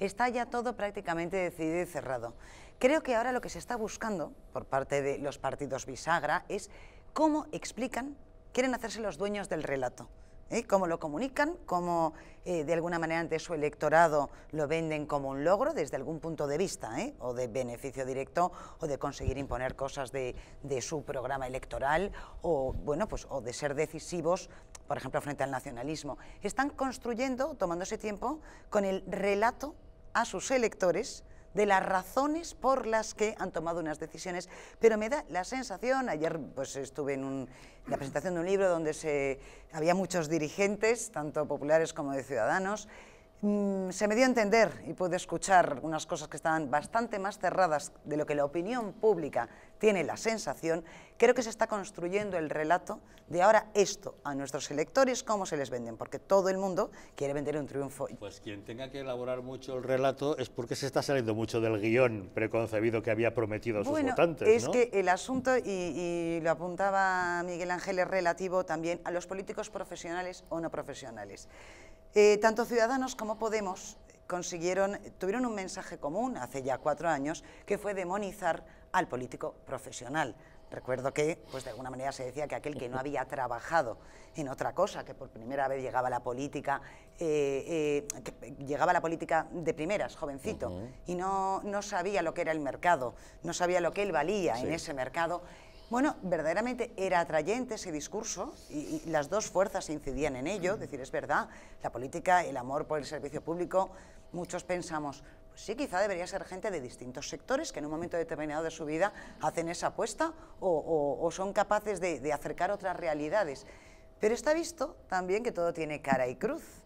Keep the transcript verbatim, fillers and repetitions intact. está ya todo prácticamente decidido y cerrado. Creo que ahora lo que se está buscando por parte de los partidos bisagra es cómo explican, quieren hacerse los dueños del relato. ¿Eh? Cómo lo comunican, cómo eh, de alguna manera ante su electorado lo venden como un logro desde algún punto de vista, ¿eh? O de beneficio directo, o de conseguir imponer cosas de, de su programa electoral, o bueno, pues o de ser decisivos, por ejemplo, frente al nacionalismo. Están construyendo, tomándose tiempo, con el relato a sus electores de las razones por las que han tomado unas decisiones, pero me da la sensación, ayer pues estuve en, un, en la presentación de un libro donde se, había muchos dirigentes, tanto populares como de Ciudadanos, mmm, se me dio a entender y pude escuchar unas cosas que estaban bastante más cerradas de lo que la opinión pública tiene la sensación. Creo que se está construyendo el relato de ahora esto a nuestros electores, cómo se les venden, porque todo el mundo quiere vender un triunfo. Pues quien tenga que elaborar mucho el relato es porque se está saliendo mucho del guión preconcebido que había prometido a sus bueno, votantes, ¿no? Es que el asunto, y, y lo apuntaba Miguel Ángel, es relativo también a los políticos profesionales o no profesionales. Eh, tanto Ciudadanos como Podemos consiguieron, tuvieron un mensaje común hace ya cuatro años, que fue demonizar al político profesional. Recuerdo que, pues de alguna manera se decía que aquel que no había trabajado en otra cosa, que por primera vez llegaba a la política, eh, eh, que llegaba a la política de primeras, jovencito, uh-huh. y no, no sabía lo que era el mercado, no sabía lo que él valía sí. en ese mercado. Bueno, verdaderamente era atrayente ese discurso y, y las dos fuerzas incidían en ello, es decir, es verdad, la política, el amor por el servicio público, muchos pensamos, pues sí, quizá debería ser gente de distintos sectores que en un momento determinado de su vida hacen esa apuesta o, o, o son capaces de, de acercar otras realidades, pero está visto también que todo tiene cara y cruz.